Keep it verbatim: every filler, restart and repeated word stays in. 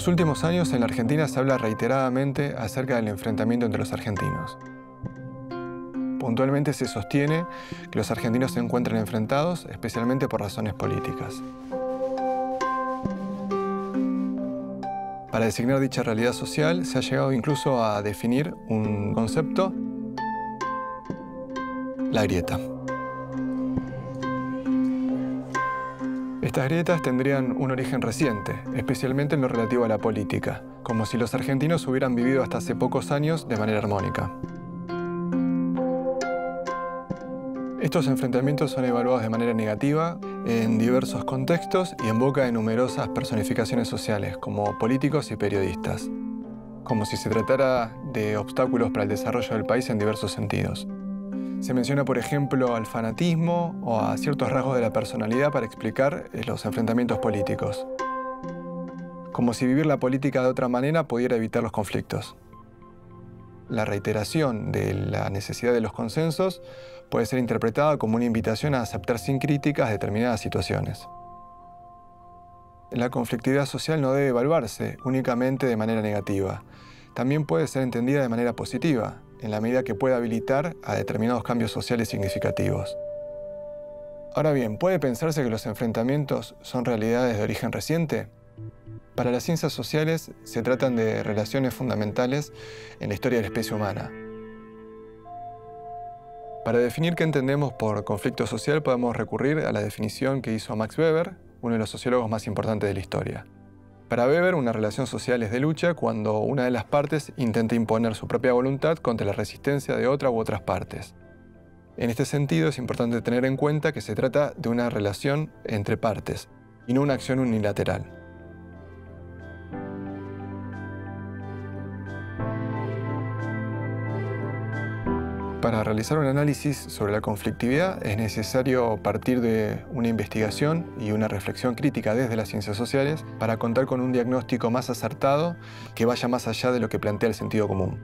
los últimos años, en la Argentina se habla reiteradamente acerca del enfrentamiento entre los argentinos. Puntualmente se sostiene que los argentinos se encuentran enfrentados, especialmente por razones políticas. Para designar dicha realidad social, se ha llegado incluso a definir un concepto: la grieta. Estas grietas tendrían un origen reciente, especialmente en lo relativo a la política, como si los argentinos hubieran vivido hasta hace pocos años de manera armónica. Estos enfrentamientos son evaluados de manera negativa en diversos contextos y en boca de numerosas personificaciones sociales, como políticos y periodistas, como si se tratara de obstáculos para el desarrollo del país en diversos sentidos. Se menciona, por ejemplo, al fanatismo o a ciertos rasgos de la personalidad para explicar los enfrentamientos políticos, como si vivir la política de otra manera pudiera evitar los conflictos. La reiteración de la necesidad de los consensos puede ser interpretada como una invitación a aceptar sin críticas determinadas situaciones. La conflictividad social no debe evaluarse únicamente de manera negativa. También puede ser entendida de manera positiva, en la medida que pueda habilitar a determinados cambios sociales significativos. Ahora bien, ¿puede pensarse que los enfrentamientos son realidades de origen reciente? Para las ciencias sociales se tratan de relaciones fundamentales en la historia de la especie humana. Para definir qué entendemos por conflicto social podemos recurrir a la definición que hizo Max Weber, uno de los sociólogos más importantes de la historia. Para Weber, una relación social es de lucha cuando una de las partes intenta imponer su propia voluntad contra la resistencia de otra u otras partes. En este sentido, es importante tener en cuenta que se trata de una relación entre partes y no una acción unilateral. Para realizar un análisis sobre la conflictividad es necesario partir de una investigación y una reflexión crítica desde las ciencias sociales para contar con un diagnóstico más acertado que vaya más allá de lo que plantea el sentido común.